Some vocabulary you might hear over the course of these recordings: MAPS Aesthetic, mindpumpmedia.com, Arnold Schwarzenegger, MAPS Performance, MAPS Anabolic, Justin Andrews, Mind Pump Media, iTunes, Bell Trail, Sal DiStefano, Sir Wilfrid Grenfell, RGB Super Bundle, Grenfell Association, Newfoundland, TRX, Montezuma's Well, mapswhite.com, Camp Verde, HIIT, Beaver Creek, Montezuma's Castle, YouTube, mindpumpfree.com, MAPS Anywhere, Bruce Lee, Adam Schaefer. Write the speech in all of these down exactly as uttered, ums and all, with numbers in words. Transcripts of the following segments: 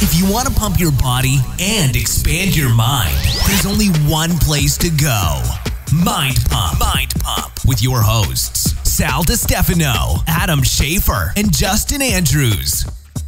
If you want to pump your body and expand your mind, there's only one place to go. Mind Pump. Mind Pump. With your hosts, Sal DiStefano, Adam Schaefer, and Justin Andrews.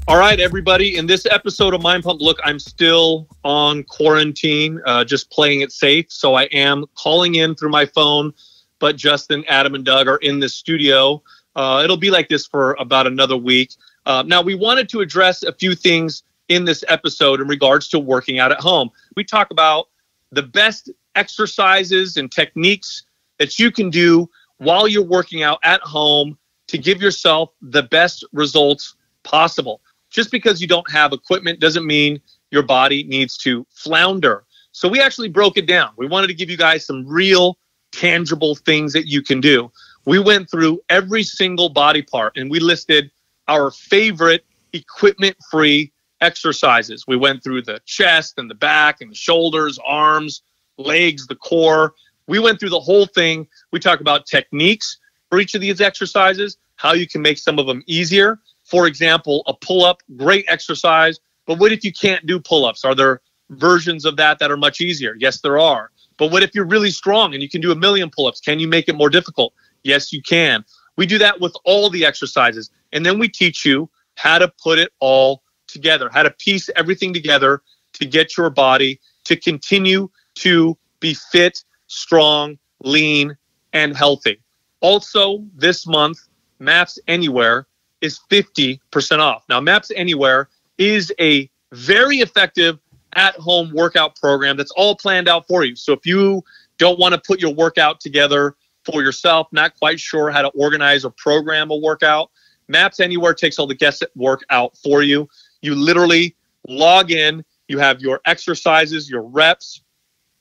All right, everybody. In this episode of Mind Pump, look, I'm still on quarantine, uh, just playing it safe. So I am calling in through my phone, but Justin, Adam, and Doug are in the studio. Uh, it'll be like this for about another week. Uh, now, we wanted to address a few things in this episode in regards to working out at home. We talk about the best exercises and techniques that you can do while you're working out at home to give yourself the best results possible. Just because you don't have equipment doesn't mean your body needs to flounder. So we actually broke it down. We wanted to give you guys some real tangible things that you can do. We went through every single body part and we listed our favorite equipment-free exercises. We went through the chest and the back and the shoulders, arms, legs, the core. We went through the whole thing. We talked about techniques for each of these exercises, how you can make some of them easier. For example, a pull-up, great exercise. But what if you can't do pull-ups? Are there versions of that that are much easier? Yes, there are. But what if you're really strong and you can do a million pull-ups? Can you make it more difficult? Yes, you can. We do that with all the exercises. And then we teach you how to put it all together, how to piece everything together to get your body to continue to be fit, strong, lean, and healthy. Also, this month, MAPS Anywhere is fifty percent off. Now, MAPS Anywhere is a very effective at-home workout program that's all planned out for you. So if you don't want to put your workout together for yourself, not quite sure how to organize or program a workout, MAPS Anywhere takes all the guesswork out for you. You literally log in, you have your exercises, your reps,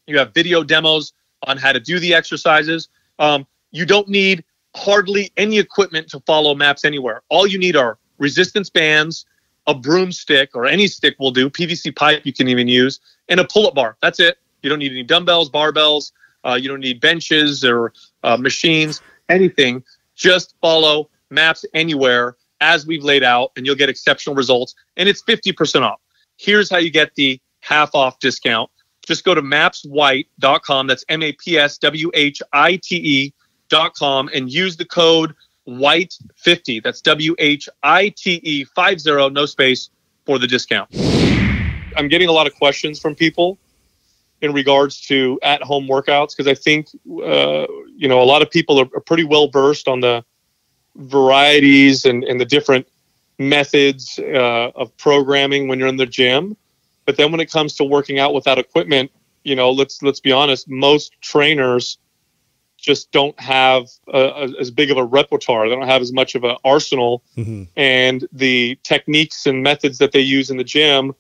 you have video demos on how to do the exercises. Um, you don't need hardly any equipment to follow MAPS Anywhere. All you need are resistance bands, a broomstick, or any stick will do, P V C pipe you can even use, and a pull-up bar. That's it. You don't need any dumbbells, barbells, uh, you don't need benches or uh, machines, anything. Just follow MAPS Anywhere as we've laid out, and you'll get exceptional results, and it's fifty percent off. Here's how you get the half-off discount. Just go to maps white dot com, that's M A P S W H I T E dot com, and use the code white fifty, that's W H I T E fifty, no space, for the discount. I'm getting a lot of questions from people in regards to at-home workouts, because I think, uh, you know, a lot of people are, are pretty well-versed on the varieties and, and the different methods uh, of programming when you're in the gym. But then when it comes to working out without equipment, you know, let's let's be honest, most trainers just don't have a, a, as big of a repertoire. They don't have as much of an arsenal. Mm-hmm. And the techniques and methods that they use in the gym,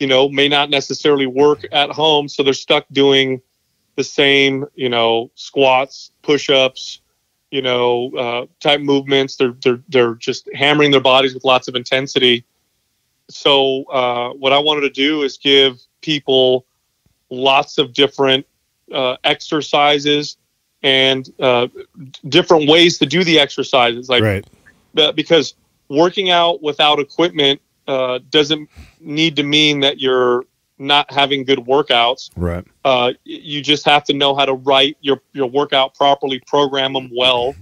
you know, may not necessarily work at home. So they're stuck doing the same, you know, squats, push-ups, you know, uh, type movements. They're, they're, they're just hammering their bodies with lots of intensity. So uh, what I wanted to do is give people lots of different uh, exercises and uh, different ways to do the exercises. Like, right. Because working out without equipment uh, doesn't need to mean that you're not having good workouts. Right. Uh, you just have to know how to write your, your workout properly, program them well.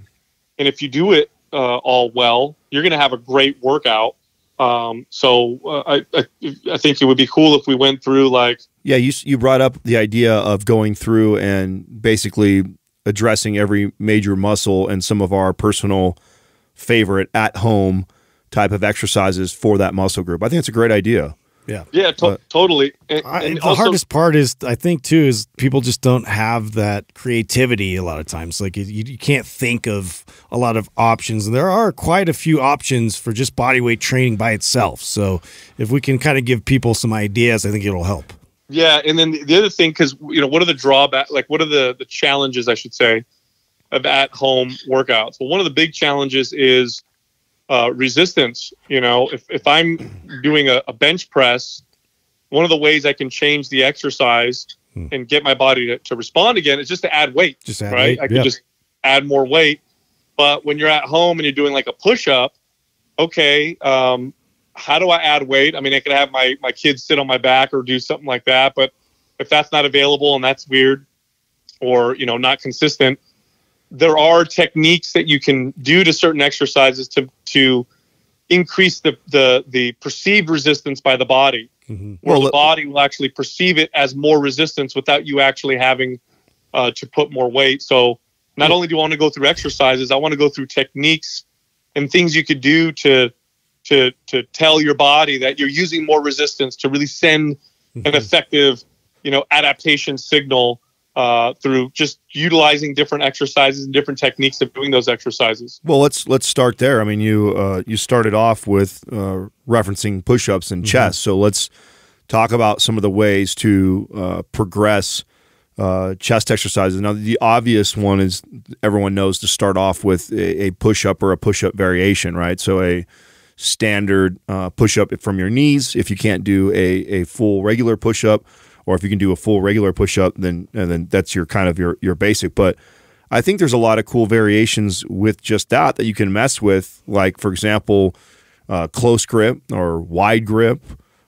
And if you do it uh, all well, you're going to have a great workout. Um, so uh, I, I, I think it would be cool if we went through like... Yeah, you, you brought up the idea of going through and basically addressing every major muscle and some of our personal favorite at-home type of exercises for that muscle group. I think it's a great idea. Yeah, yeah, to uh, totally. And, I, and the also, hardest part is, I think, too, is people just don't have that creativity a lot of times. Like, you, you can't think of a lot of options. And there are quite a few options for just bodyweight training by itself. So if we can kind of give people some ideas, I think it'll help. Yeah, and then the other thing, because, you know, what are the drawbacks, like, what are the, the challenges, I should say, of at-home workouts? Well, one of the big challenges is Uh, resistance. You know, if, if I'm doing a, a bench press, one of the ways I can change the exercise hmm. and get my body to, to respond again is just to add weight, just add right? Weight. I can yeah. just add more weight. But when you're at home and you're doing like a push-up, okay, um, how do I add weight? I mean, I could have my, my kids sit on my back or do something like that, but if that's not available and that's weird or, you know, not consistent, there are techniques that you can do to certain exercises to, to increase the, the, the perceived resistance by the body, mm-hmm. where well, the body will actually perceive it as more resistance without you actually having uh, to put more weight. So not only do I want to go through exercises, I want to go through techniques and things you could do to, to, to tell your body that you're using more resistance to really send mm-hmm. an effective, you know, adaptation signal Uh, through just utilizing different exercises and different techniques of doing those exercises. Well, let's let's start there. I mean, you uh, you started off with uh, referencing push-ups and mm-hmm. chest, so let's talk about some of the ways to uh, progress uh, chest exercises. Now, the obvious one is everyone knows to start off with a, a push-up or a push-up variation, right? So a standard uh, push-up from your knees. If you can't do a, a full regular push-up, or if you can do a full regular push-up, then and then that's your kind of your your basic. But I think there's a lot of cool variations with just that that you can mess with, like, for example, uh, close grip or wide grip,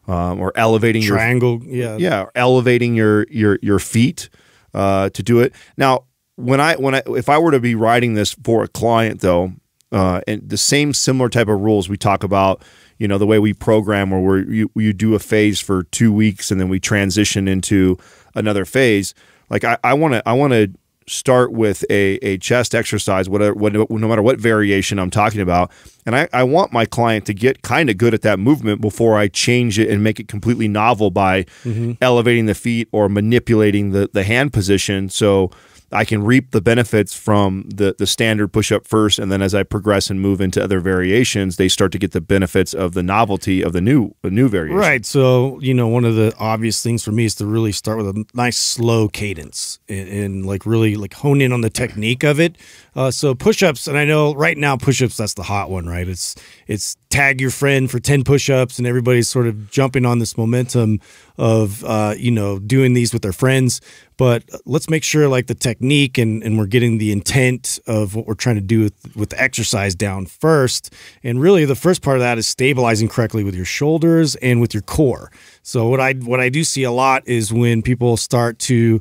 um, or elevating triangle, your, yeah, yeah, elevating your your your feet uh, to do it. Now, when I when I if I were to be writing this for a client, though, uh, and the same similar type of rules we talk about. You know, the way we program where we're, you, you do a phase for two weeks and then we transition into another phase. Like I, I want to I want to start with a, a chest exercise, whatever, what, no matter what variation I'm talking about. And I, I want my client to get kind of good at that movement before I change it and make it completely novel by mm-hmm. elevating the feet or manipulating the, the hand position. So I can reap the benefits from the the standard push-up first, and then as I progress and move into other variations, they start to get the benefits of the novelty of the new the new variation. Right. So, you know, one of the obvious things for me is to really start with a nice slow cadence and, and like really like hone in on the technique of it. Uh, so push-ups, and I know right now push-ups, that's the hot one, right? It's it's tag your friend for ten push-ups, and everybody's sort of jumping on this momentum of, uh, you know, doing these with their friends. But let's make sure like the technique and, and we're getting the intent of what we're trying to do with, with the exercise down first. And really the first part of that is stabilizing correctly with your shoulders and with your core. So what I, what I do see a lot is when people start to,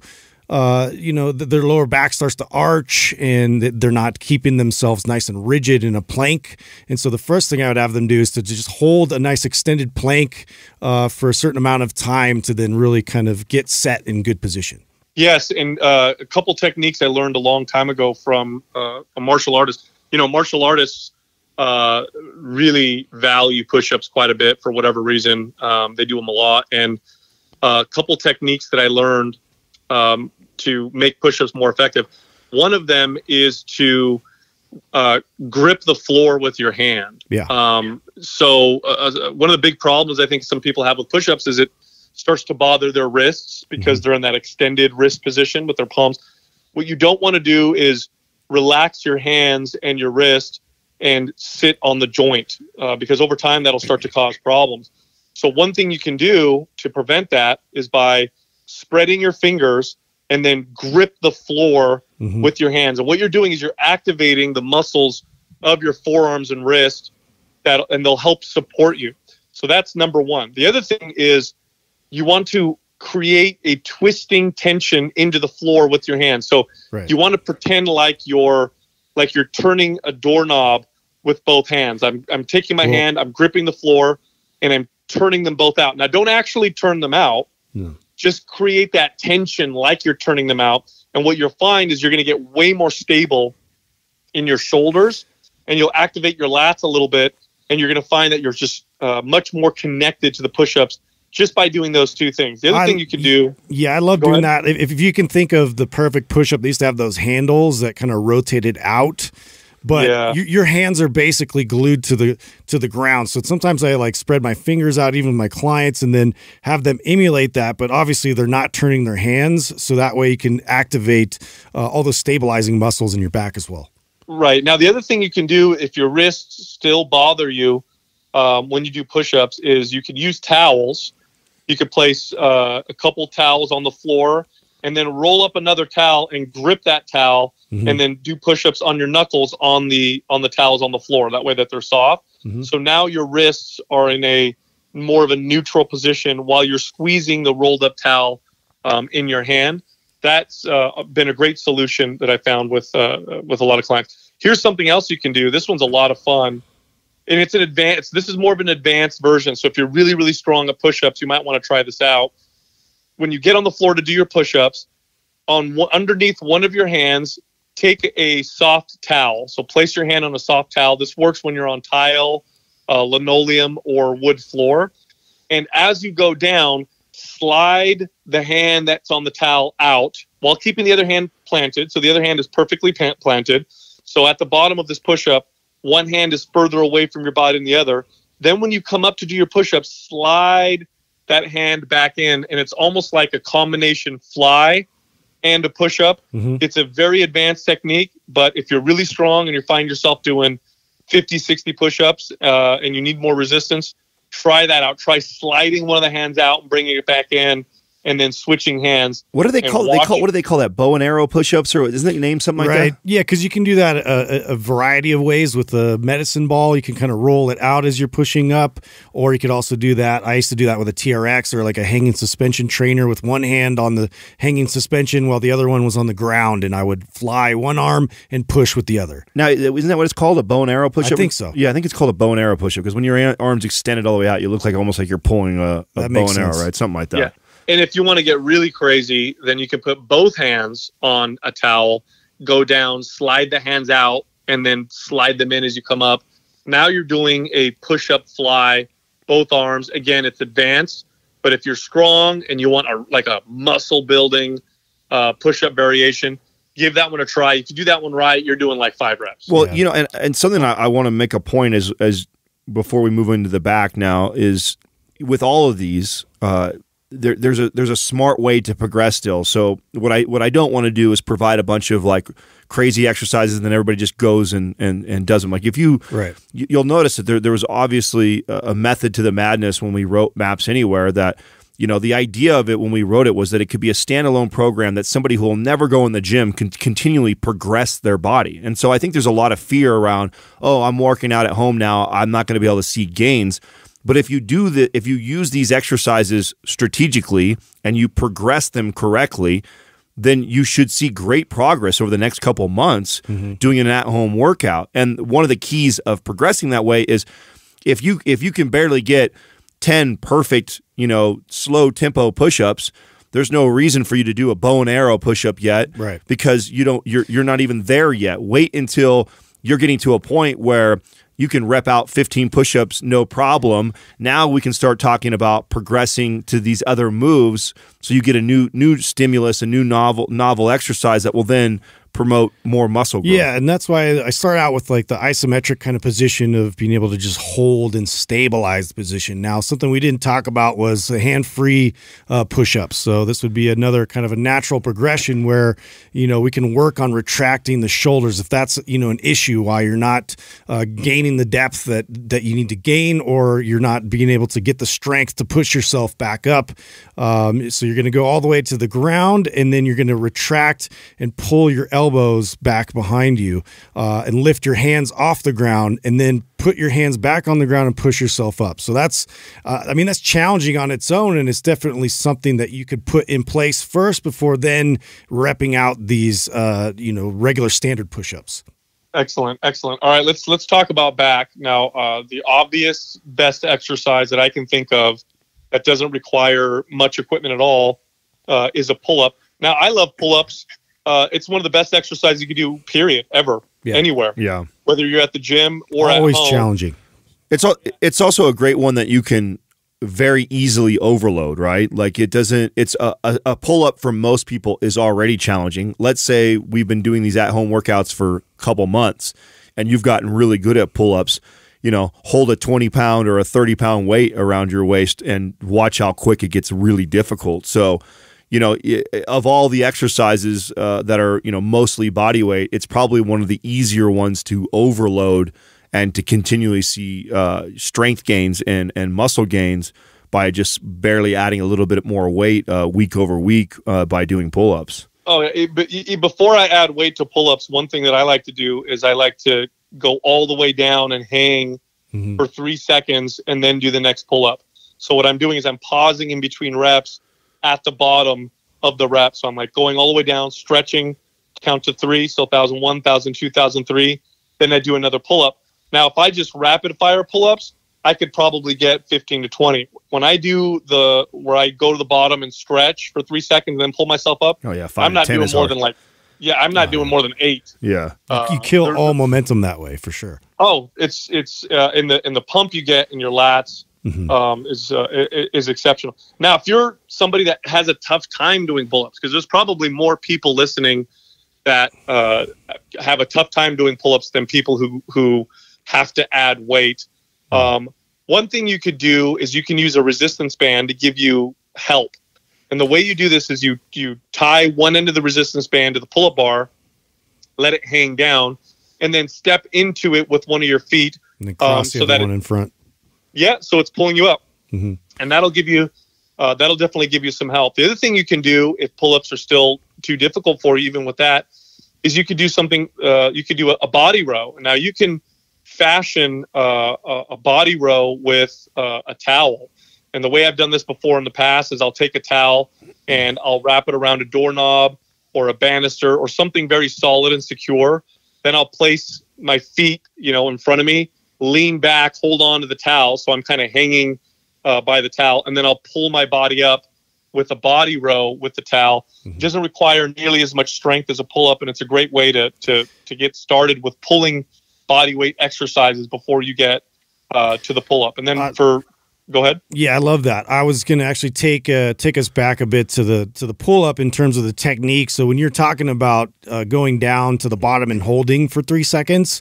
uh, you know, th their lower back starts to arch and th they're not keeping themselves nice and rigid in a plank. And so the first thing I would have them do is to just hold a nice extended plank uh, for a certain amount of time to then really kind of get set in good position. Yes, and uh, a couple techniques I learned a long time ago from uh, a martial artist. You know, martial artists uh, really value push-ups quite a bit for whatever reason. Um, they do them a lot. And uh, a couple techniques that I learned um, to make push-ups more effective. One of them is to uh, grip the floor with your hand. Yeah. Um, so uh, one of the big problems I think some people have with push-ups is it starts to bother their wrists because they're in that extended wrist position with their palms. What you don't want to do is relax your hands and your wrist and sit on the joint uh, because over time that'll start to cause problems. So one thing you can do to prevent that is by spreading your fingers and then grip the floor mm-hmm. with your hands. And what you're doing is you're activating the muscles of your forearms and wrist that, and they'll help support you. So that's number one. The other thing is, you want to create a twisting tension into the floor with your hands. So right. you want to pretend like you're like you're turning a doorknob with both hands. I'm I'm taking my cool. hand, I'm gripping the floor, and I'm turning them both out. Now don't actually turn them out. No. Just create that tension like you're turning them out. And what you'll find is you're going to get way more stable in your shoulders, and you'll activate your lats a little bit, and you're going to find that you're just uh, much more connected to the push-ups just by doing those two things. The other I, thing you can do. Yeah, I love doing ahead. that. If, if you can think of the perfect push-up, they used to have those handles that kind of rotated out. But yeah. you, your hands are basically glued to the to the ground. So sometimes I like spread my fingers out, even with my clients, and then have them emulate that. But obviously, they're not turning their hands. So that way you can activate uh, all the stabilizing muscles in your back as well. Right. Now, the other thing you can do if your wrists still bother you um, when you do push-ups is you can use towels. You could place uh, a couple towels on the floor and then roll up another towel and grip that towel, mm-hmm. and then do push-ups on your knuckles on the on the towels on the floor. That way that they're soft. Mm-hmm. So now your wrists are in a more of a neutral position while you're squeezing the rolled-up towel um, in your hand. That's uh, been a great solution that I found with uh, with a lot of clients. Here's something else you can do. This one's a lot of fun, and it's an advanced. This is more of an advanced version. So if you're really, really strong at push-ups, you might want to try this out. When you get on the floor to do your push-ups, on one, underneath one of your hands, take a soft towel. So place your hand on a soft towel. This works when you're on tile, uh, linoleum, or wood floor. And as you go down, slide the hand that's on the towel out while keeping the other hand planted. So the other hand is perfectly planted. So at the bottom of this push-up, one hand is further away from your body than the other. Then when you come up to do your push-ups, slide that hand back in, and it's almost like a combination fly and a push-up. Mm-hmm. It's a very advanced technique, but if you're really strong and you find yourself doing fifty, sixty push-ups uh, and you need more resistance, try that out. Try sliding one of the hands out and bringing it back in, and then switching hands. What do they call? They call what do they call that? Bow and arrow push-ups, or isn't it named something like that? Right. Yeah, because you can do that a, a variety of ways with a medicine ball. You can kind of roll it out as you're pushing up, or you could also do that. I used to do that with a T R X or like a hanging suspension trainer with one hand on the hanging suspension while the other one was on the ground, and I would fly one arm and push with the other. Now, isn't that what it's called? A bow and arrow push-up? I think so. Yeah, I think it's called a bow and arrow push-up because when your arm's extended all the way out, you look like almost like you're pulling a, a bow and arrow, right? Something like that. Yeah. And if you want to get really crazy, then you can put both hands on a towel, go down, slide the hands out, and then slide them in as you come up. Now you're doing a push-up fly, both arms. Again, it's advanced, but if you're strong and you want a like a muscle-building uh, push-up variation, give that one a try. If you do that one right, you're doing like five reps. Well, yeah. you know, and, and something I, I want to make a point as, as before we move into the back now is with all of these uh, – There, there's a there's a smart way to progress still. So what I what I don't want to do is provide a bunch of like crazy exercises and then everybody just goes and and and does them. Like if you right. you'll notice that there there was obviously a method to the madness when we wrote MAPS Anywhere. That you know the idea of it when we wrote it was that it could be a standalone program that somebody who will never go in the gym can continually progress their body. And so I think there's a lot of fear around, oh, I'm working out at home now, I'm not going to be able to see gains. But if you do the, if you use these exercises strategically and you progress them correctly, then you should see great progress over the next couple months mm-hmm. doing an at-home workout. And one of the keys of progressing that way is if you if you can barely get ten perfect, you know, slow tempo push-ups, there's no reason for you to do a bow and arrow push-up yet, right? Because you don't you're you're not even there yet. Wait until you're getting to a point where you can rep out fifteen push-ups, no problem. Now we can start talking about progressing to these other moves, so you get a new new stimulus, a new novel novel exercise that will then promote more muscle growth. Yeah, and that's why I start out with like the isometric kind of position of being able to just hold and stabilize the position. Now, something we didn't talk about was the hand-free uh, push-ups. So this would be another kind of a natural progression where, you know, we can work on retracting the shoulders if that's, you know, an issue while you're not uh, gaining the depth that, that you need to gain, or you're not being able to get the strength to push yourself back up. Um, so you're going to go all the way to the ground, and then you're going to retract and pull your elbows elbows back behind you uh, and lift your hands off the ground, and then put your hands back on the ground and push yourself up. So that's, uh, I mean, that's challenging on its own, and it's definitely something that you could put in place first before then repping out these, uh, you know, regular standard push-ups. Excellent, excellent. All right, let's let's talk about back now. Uh, the obvious best exercise that I can think of that doesn't require much equipment at all uh, is a pull-up. Now, I love pull-ups. Uh, it's one of the best exercises you can do, period, ever, yeah. anywhere. Yeah. Whether you're at the gym or always at home. Always challenging. It's al it's also a great one that you can very easily overload, right? Like it doesn't, it's a, a, a pull-up for most people is already challenging. Let's say we've been doing these at-home workouts for a couple months and you've gotten really good at pull-ups. You know, hold a twenty-pound or a thirty-pound weight around your waist and watch how quick it gets really difficult. So, you know, of all the exercises uh, that are, you know, mostly body weight, it's probably one of the easier ones to overload and to continually see uh, strength gains and, and muscle gains by just barely adding a little bit more weight uh, week over week uh, by doing pull-ups? Oh, it, it, before I add weight to pull-ups, one thing that I like to do is I like to go all the way down and hang mm-hmm. for three seconds and then do the next pull-up. So what I'm doing is I'm pausing in between reps at the bottom of the rep. So I'm like going all the way down, stretching, count to three. So one thousand one, one thousand two, one thousand three. Then I do another pull-up. Now, if I just rapid fire pull-ups, I could probably get fifteen to twenty. When I do the, where I go to the bottom and stretch for three seconds and then pull myself up. Oh yeah. I'm not doing more than like, yeah, I'm not uh, doing more than eight. Yeah. Uh, you kill all momentum that way for sure. Oh, it's, it's uh, in the, in the pump you get in your lats. Mm-hmm. um, is, uh, is exceptional. Now, if you're somebody that has a tough time doing pull-ups, because there's probably more people listening that uh, have a tough time doing pull-ups than people who, who have to add weight. Um, one thing you could do is you can use a resistance band to give you help. And the way you do this is you, you tie one end of the resistance band to the pull-up bar, let it hang down, and then step into it with one of your feet. And then cross um, so the other one in front. Yeah, so it's pulling you up, mm-hmm. and that'll give you, uh, that'll definitely give you some help. The other thing you can do if pull-ups are still too difficult for you, even with that, is you could do something. Uh, you could do a, a body row. Now you can fashion uh, a, a body row with uh, a towel, and the way I've done this before in the past is I'll take a towel and I'll wrap it around a doorknob or a banister or something very solid and secure. Then I'll place my feet, you know, in front of me. Lean back, hold on to the towel. So I'm kind of hanging uh, by the towel, and then I'll pull my body up with a body row with the towel. Mm-hmm. It doesn't require nearly as much strength as a pull-up, and it's a great way to, to, to get started with pulling body weight exercises before you get uh, to the pull-up. And then uh, for, go ahead. Yeah, I love that. I was going to actually take uh, take us back a bit to the, to the pull-up in terms of the technique. So when you're talking about uh, going down to the bottom and holding for three seconds,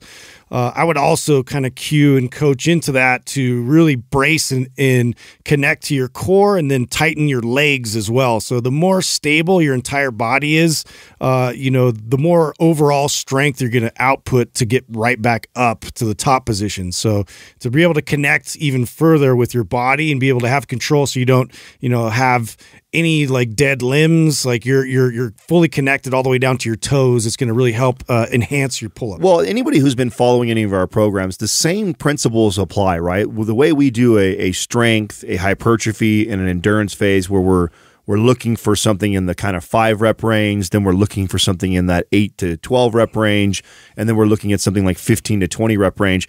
Uh, I would also kind of cue and coach into that to really brace and, and connect to your core, and then tighten your legs as well. So the more stable your entire body is, uh, you know, the more overall strength you're going to output to get right back up to the top position. So to be able to connect even further with your body and be able to have control, so you don't, you know, have any like dead limbs, like you're you're you're fully connected all the way down to your toes. It's going to really help uh, enhance your pull-up. Well, anybody who's been following any of our programs, the same principles apply, right? Well, the way we do a, a strength, a hypertrophy, and an endurance phase, where we're we're looking for something in the kind of five rep range, then we're looking for something in that eight to twelve rep range, and then we're looking at something like fifteen to twenty rep range.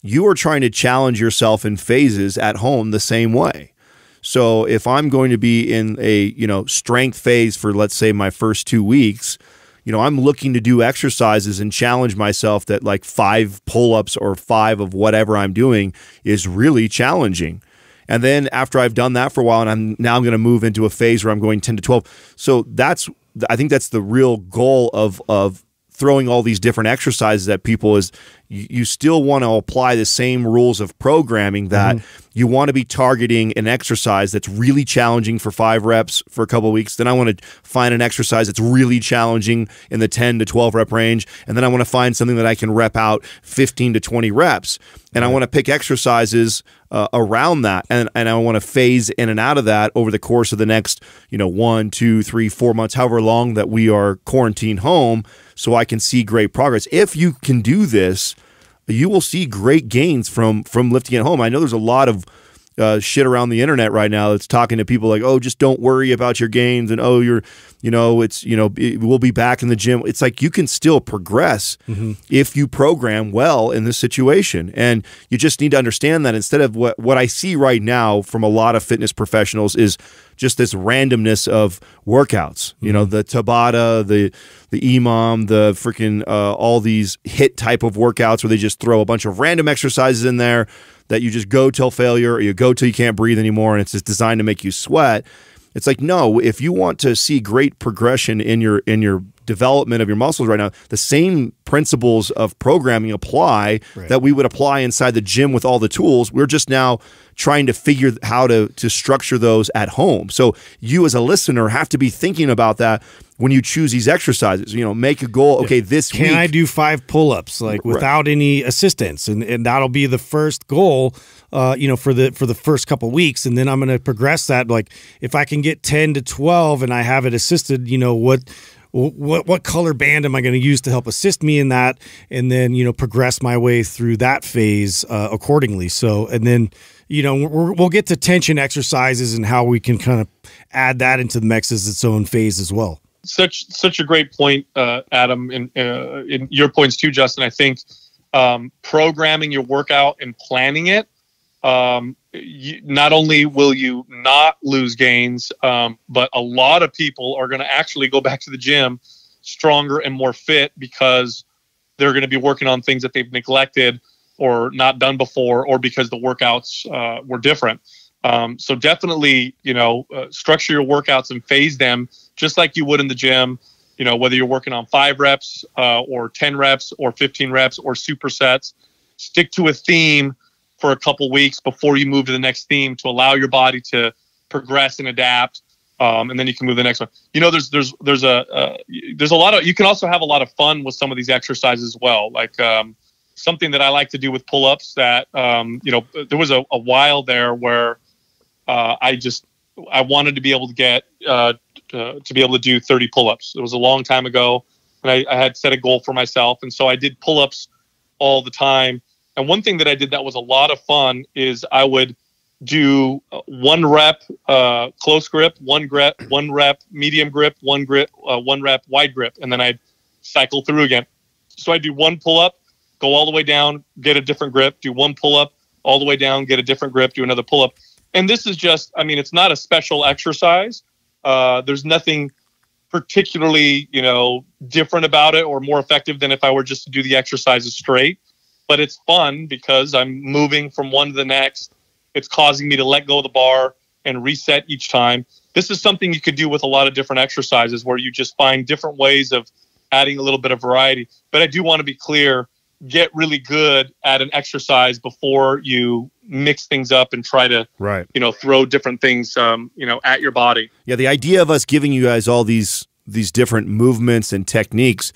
You are trying to challenge yourself in phases at home the same way. So if I'm going to be in a, you know, strength phase for, let's say, my first two weeks, you know, I'm looking to do exercises and challenge myself that like five pull-ups or five of whatever I'm doing is really challenging. And then after I've done that for a while, and I'm now going to move into a phase where I'm going ten to twelve. So that's, I think that's the real goal of, of throwing all these different exercises at people, is you still want to apply the same rules of programming, that mm-hmm. you want to be targeting an exercise that's really challenging for five reps for a couple of weeks. Then I want to find an exercise that's really challenging in the ten to twelve rep range. And then I want to find something that I can rep out fifteen to twenty reps. And I want to pick exercises uh, around that. And, and I want to phase in and out of that over the course of the next, you know, one, two, three, four months, however long that we are quarantined home, so I can see great progress. If you can do this, you will see great gains from from lifting at home. I know there's a lot of uh, shit around the internet right now that's talking to people like, oh, just don't worry about your gains, and oh, you're, you know, it's, you know, it, we'll be back in the gym. It's like, you can still progress mm-hmm. if you program well in this situation, and you just need to understand that instead of what what I see right now from a lot of fitness professionals is just this randomness of workouts, you mm-hmm. know, the Tabata, the the Imam, the freaking uh, all these HIIT type of workouts where they just throw a bunch of random exercises in there that you just go till failure, or you go till you can't breathe anymore, and it's just designed to make you sweat. It's like, no, if you want to see great progression in your in your development of your muscles right now, the same principles of programming apply right. that we would apply inside the gym with all the tools. We're just now trying to figure how to to structure those at home. So you as a listener have to be thinking about that when you choose these exercises, you know, make a goal. Okay, this Can week. Can I do five pull-ups like without right. any assistance? And and that'll be the first goal, uh, you know, for the for the first couple of weeks. And then I'm going to progress that. Like if I can get ten to twelve and I have it assisted, you know, what what what color band am I going to use to help assist me in that? And then, you know, progress my way through that phase uh, accordingly. So, and then, you know, we're, we'll get to tension exercises and how we can kind of add that into the M E X as its own phase as well. Such such a great point, uh, Adam, and uh, in your points too, Justin. I think um, programming your workout and planning it, um, you, not only will you not lose gains, um, but a lot of people are going to actually go back to the gym stronger and more fit because they're going to be working on things that they've neglected or not done before, or because the workouts uh, were different. Um, so definitely, you know, uh, structure your workouts and phase them just like you would in the gym, you know, whether you're working on five reps uh, or ten reps or fifteen reps or supersets. Stick to a theme for a couple weeks before you move to the next theme to allow your body to progress and adapt. Um, and then you can move to the next one. You know, there's, there's, there's a, uh, there's a lot of, you can also have a lot of fun with some of these exercises as well. Like, um, something that I like to do with pull-ups that, um, you know, there was a, a while there where, Uh, I just, I wanted to be able to get, uh, uh, to be able to do thirty pull-ups. It was a long time ago, and I, I had set a goal for myself. And so I did pull-ups all the time. And one thing that I did that was a lot of fun is I would do one rep, uh, close grip, one grip, one rep, medium grip, one grip, uh, one rep, wide grip. And then I'd cycle through again. So I'd do one pull-up, go all the way down, get a different grip, do one pull-up, all the way down, get a different grip, do another pull-up. And this is just, I mean, it's not a special exercise. Uh, there's nothing particularly, you know, different about it or more effective than if I were just to do the exercises straight. But it's fun because I'm moving from one to the next. It's causing me to let go of the bar and reset each time. This is something you could do with a lot of different exercises where you just find different ways of adding a little bit of variety. But I do want to be clear, get really good at an exercise before you mix things up and try to, right. you know, throw different things, um, you know, at your body. Yeah, the idea of us giving you guys all these these different movements and techniques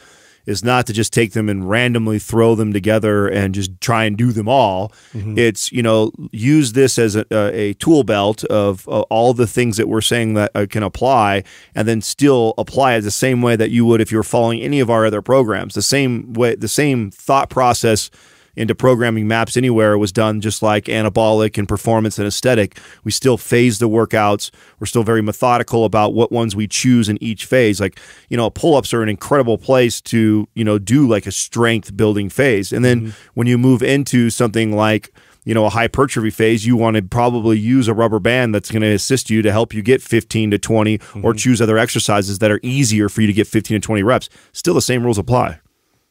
is not to just take them and randomly throw them together and just try and do them all. Mm-hmm. It's, you know, use this as a, a tool belt of uh, all the things that we're saying that uh, can apply, and then still apply it the same way that you would if you're following any of our other programs. The same way, the same thought process into programming MAPS Anywhere was done just like Anabolic and Performance and Aesthetic. We still phase the workouts. We're still very methodical about what ones we choose in each phase. Like, you know, pull-ups are an incredible place to, you know, do like a strength building phase. And then mm-hmm. when you move into something like, you know, a hypertrophy phase, you want to probably use a rubber band that's going to assist you to help you get fifteen to twenty mm-hmm. or choose other exercises that are easier for you to get fifteen to twenty reps. Still the same rules apply.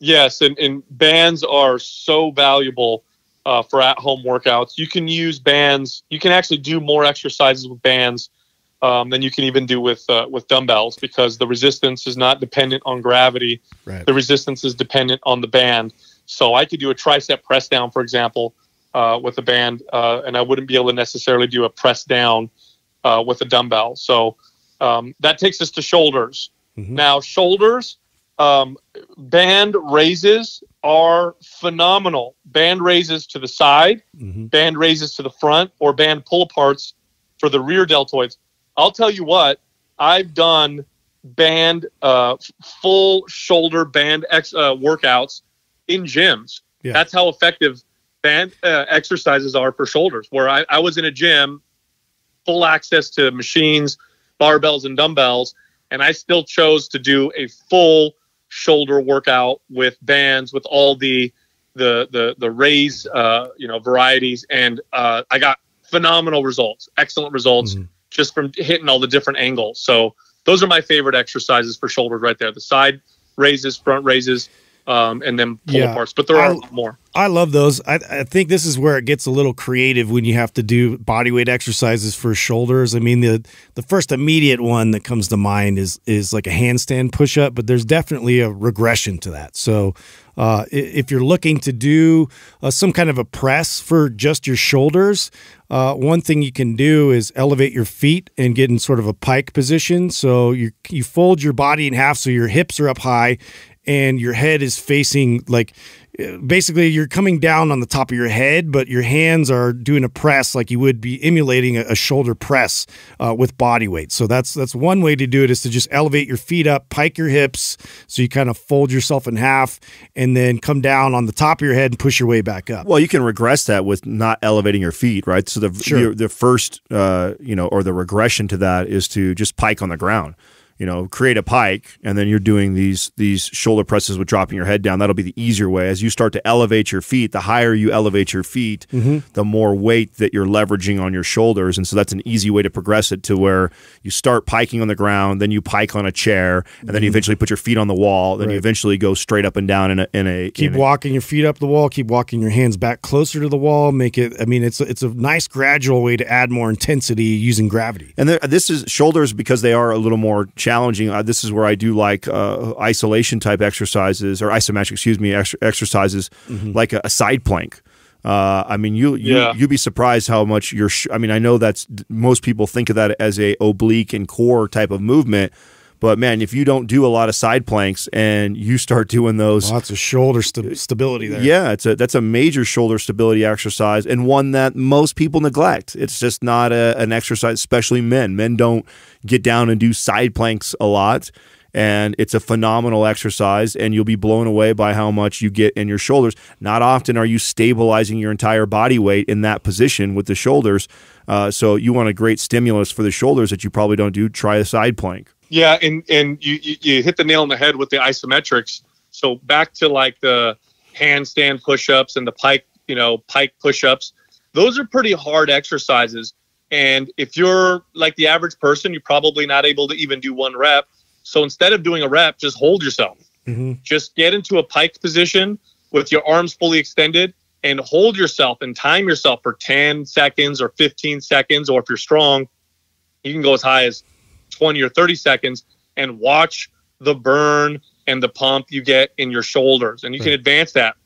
Yes, and, and bands are so valuable uh, for at-home workouts. You can use bands. You can actually do more exercises with bands um, than you can even do with uh, with dumbbells because the resistance is not dependent on gravity. Right. The resistance is dependent on the band. So I could do a tricep press down, for example, uh, with a band, uh, and I wouldn't be able to necessarily do a press down uh, with a dumbbell. So um, that takes us to shoulders. Mm-hmm. Now, shoulders... Um, band raises are phenomenal. Band raises to the side, mm-hmm. band raises to the front, or band pull-aparts for the rear deltoids. I'll tell you what, I've done band, uh, full shoulder band ex uh, workouts in gyms. Yeah. That's how effective band uh, exercises are for shoulders, where I, I was in a gym, full access to machines, barbells, and dumbbells, and I still chose to do a full shoulder workout with bands, with all the the the the raise uh you know varieties, and uh I got phenomenal results, excellent results, mm-hmm. just from hitting all the different angles. So those are my favorite exercises for shoulders right there: the side raises, front raises, um, and then pull yeah. parts. But there I, are a lot more. I love those. I, I think this is where it gets a little creative when you have to do body weight exercises for shoulders. I mean, the the first immediate one that comes to mind is is like a handstand push-up, but there's definitely a regression to that. So uh, if you're looking to do uh, some kind of a press for just your shoulders, uh, one thing you can do is elevate your feet and get in sort of a pike position. So you, you fold your body in half so your hips are up high and your head is facing, like, basically you're coming down on the top of your head, but your hands are doing a press like you would be emulating a, a shoulder press uh, with body weight. So that's that's one way to do it, is to just elevate your feet up, pike your hips, so you kind of fold yourself in half and then come down on the top of your head and push your way back up. Well, you can regress that with not elevating your feet, right? So the sure. your, the first uh, you know, or the regression to that is to just pike on the ground. You know, create a pike, and then you're doing these these shoulder presses with dropping your head down. That'll be the easier way. As you start to elevate your feet, the higher you elevate your feet, mm-hmm. the more weight that you're leveraging on your shoulders. And so that's an easy way to progress it to where you start piking on the ground, then you pike on a chair, and then you eventually put your feet on the wall, then right. you eventually go straight up and down in a... In a keep in walking a, your feet up the wall, keep walking your hands back closer to the wall, make it... I mean, it's, it's a nice gradual way to add more intensity using gravity. And there, this is shoulders, because they are a little more challenging. Challenging. Uh, this is where I do like uh, isolation type exercises, or isometric, excuse me, ex exercises mm-hmm. like a, a side plank. Uh, I mean, you, you yeah. you'd be surprised how much you're. Sh I mean, I know that's most people think of that as a oblique and core type of movement. But, man, if you don't do a lot of side planks and you start doing those... Well, lots of shoulder st stability there. Yeah, it's a, that's a major shoulder stability exercise, and one that most people neglect. It's just not a, an exercise, especially men. Men don't get down and do side planks a lot, and it's a phenomenal exercise, and you'll be blown away by how much you get in your shoulders. Not often are you stabilizing your entire body weight in that position with the shoulders. Uh, so you want a great stimulus for the shoulders that you probably don't do. Try a side plank. Yeah, and and you, you you hit the nail on the head with the isometrics. So back to like the handstand push-ups and the pike, you know, pike push-ups. Those are pretty hard exercises, and if you're like the average person, you're probably not able to even do one rep. So instead of doing a rep, just hold yourself. Mm-hmm. Just get into a pike position with your arms fully extended and hold yourself and time yourself for ten seconds or fifteen seconds, or if you're strong, you can go as high as twenty or thirty seconds, and watch the burn and the pump you get in your shoulders. And you can advance that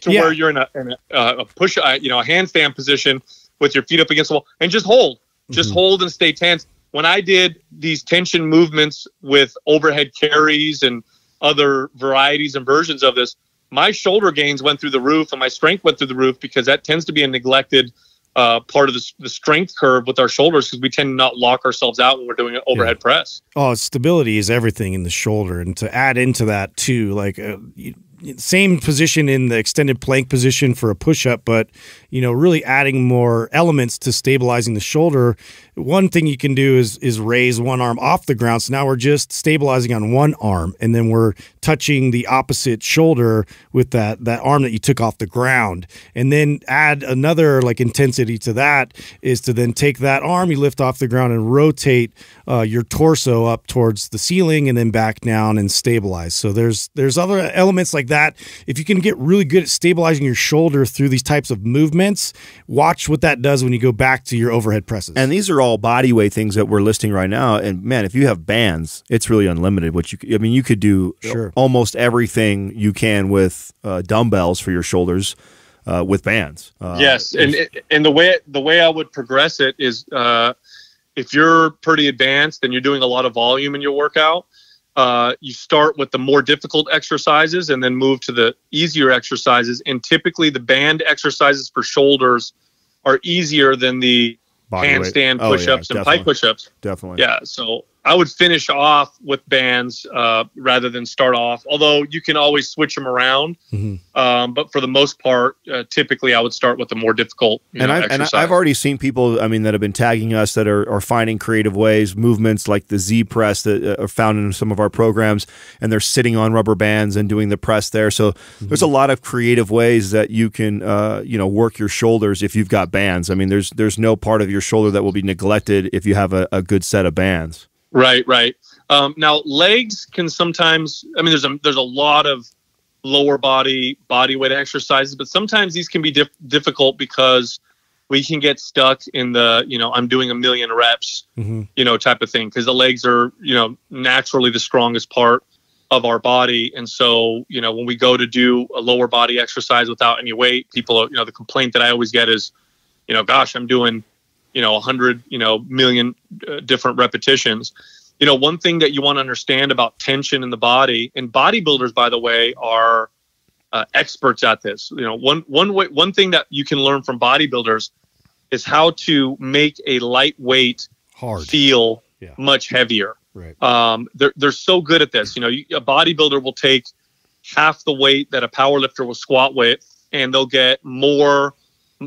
to yeah. where you're in a, in a, a push, a, you know, a handstand position with your feet up against the wall, and just hold, just mm-hmm. hold and stay tense. When I did these tension movements with overhead carries and other varieties and versions of this, my shoulder gains went through the roof and my strength went through the roof, because that tends to be a neglected Uh, part of the, the strength curve with our shoulders, because we tend to not lock ourselves out when we're doing an overhead yeah. press. Oh, stability is everything in the shoulder. And to add into that too, like uh, you, same position in the extended plank position for a push-up, but, you know, really adding more elements to stabilizing the shoulder. One thing you can do is is raise one arm off the ground. So now we're just stabilizing on one arm, and then we're touching the opposite shoulder with that, that arm that you took off the ground. And then add another like intensity to that is to then take that arm you lift off the ground and rotate uh, your torso up towards the ceiling and then back down and stabilize. So there's, there's other elements like that. If you can get really good at stabilizing your shoulder through these types of movements, watch what that does when you go back to your overhead presses. And these are all body weight things that we're listing right now. And man, if you have bands, it's really unlimited. What you, I mean, you could do sure. almost everything you can with uh, dumbbells for your shoulders uh, with bands. Uh, yes, and and the way the way I would progress it is uh, if you're pretty advanced and you're doing a lot of volume in your workout, uh, you start with the more difficult exercises and then move to the easier exercises. And typically, the band exercises for shoulders are easier than the handstand push-ups oh, yeah, and pike push-ups. Definitely. Yeah, so I would finish off with bands uh, rather than start off, although you can always switch them around. Mm-hmm. um, but for the most part, uh, typically I would start with the more difficult you and know, I've, exercise. And I've already seen people, I mean, that have been tagging us that are, are finding creative ways, movements like the Z press that are found in some of our programs, and they're sitting on rubber bands and doing the press there. So mm-hmm. there's a lot of creative ways that you can, uh, you know, work your shoulders if you've got bands. I mean, there's, there's no part of your shoulder that will be neglected if you have a, a good set of bands. Right, right. Um, now, legs can sometimes, I mean, there's a, there's a lot of lower body, body weight exercises. But sometimes these can be diff difficult because we can get stuck in the, you know, I'm doing a million reps, mm-hmm. you know, type of thing. Because the legs are, you know, naturally the strongest part of our body. And so, you know, when we go to do a lower body exercise without any weight, people, are, you know, the complaint that I always get is, you know, gosh, I'm doing, you know, a hundred, you know, million uh, different repetitions. You know, one thing that you want to understand about tension in the body, and bodybuilders, by the way, are uh, experts at this. You know, one, one way, one thing that you can learn from bodybuilders is how to make a lightweight Hard. feel yeah. much heavier. Right. Um, they're, they're so good at this. You know, you, a bodybuilder will take half the weight that a power lifter will squat with, and they'll get more,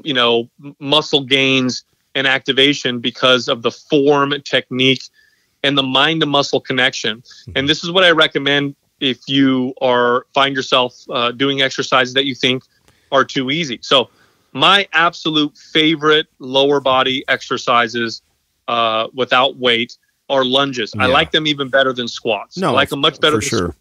you know, muscle gains and activation because of the form and technique and the mind to muscle connection. And this is what I recommend if you are find yourself uh, doing exercises that you think are too easy. So my absolute favorite lower body exercises uh, without weight are lunges. Yeah. I like them even better than squats. No, I like them much better. For sure.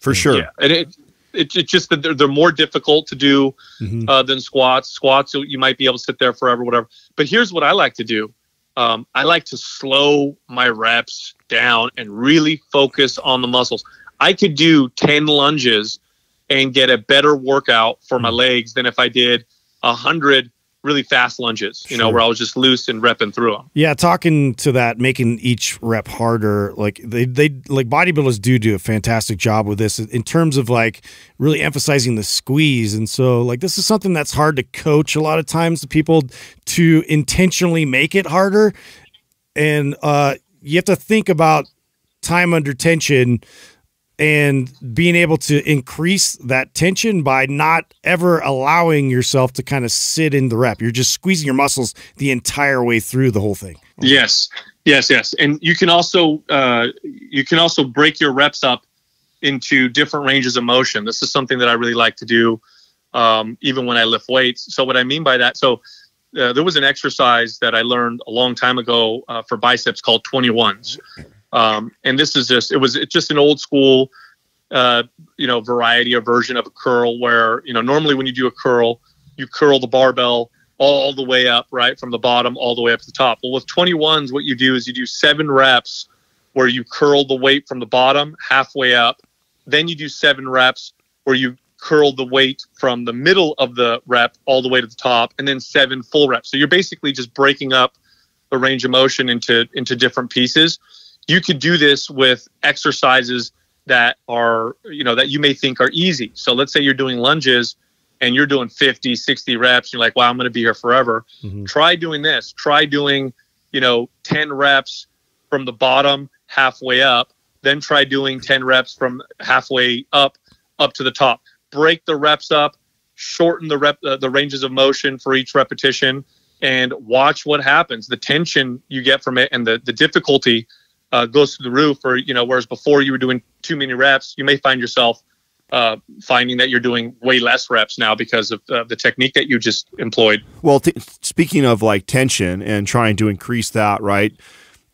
For sure. Yeah. And it, it, it's just that they're, they're more difficult to do mm-hmm. uh, than squats. Squats, you might be able to sit there forever, whatever. But here's what I like to do. Um, I like to slow my reps down and really focus on the muscles. I could do ten lunges and get a better workout for my legs than if I did a hundred really fast lunges, you know, sure. where I was just loose and repping through them. Yeah, talking to that, making each rep harder, like they, they like bodybuilders do do a fantastic job with this in terms of like really emphasizing the squeeze. And so like this is something that's hard to coach a lot of times to people to intentionally make it harder. And uh, you have to think about time under tension and being able to increase that tension by not ever allowing yourself to kind of sit in the rep. You're just squeezing your muscles the entire way through the whole thing. Yes, yes, yes. And you can also uh, you can also break your reps up into different ranges of motion. This is something that I really like to do, um, even when I lift weights. So what I mean by that, so uh, there was an exercise that I learned a long time ago uh, for biceps called twenty-ones. Um, and this is just, it was it's just an old school, uh, you know, variety or version of a curl where, you know, normally when you do a curl, you curl the barbell all the way up, right? From the bottom all the way up to the top. Well, with twenty-ones, what you do is you do seven reps where you curl the weight from the bottom halfway up. Then you do seven reps where you curl the weight from the middle of the rep all the way to the top, and then seven full reps. So you're basically just breaking up the range of motion into, into different pieces. You could do this with exercises that are, you know, that you may think are easy. So let's say you're doing lunges and you're doing fifty, sixty reps. And you're like, wow, I'm going to be here forever. Mm-hmm. Try doing this. Try doing, you know, ten reps from the bottom halfway up. Then try doing ten reps from halfway up, up to the top. Break the reps up, shorten the rep, uh, the ranges of motion for each repetition, and watch what happens. The tension you get from it and the, the difficulty Uh, goes through the roof, or, you know, whereas before you were doing too many reps, you may find yourself uh, finding that you're doing way less reps now because of uh, the technique that you just employed. Well, t speaking of like tension and trying to increase that, right?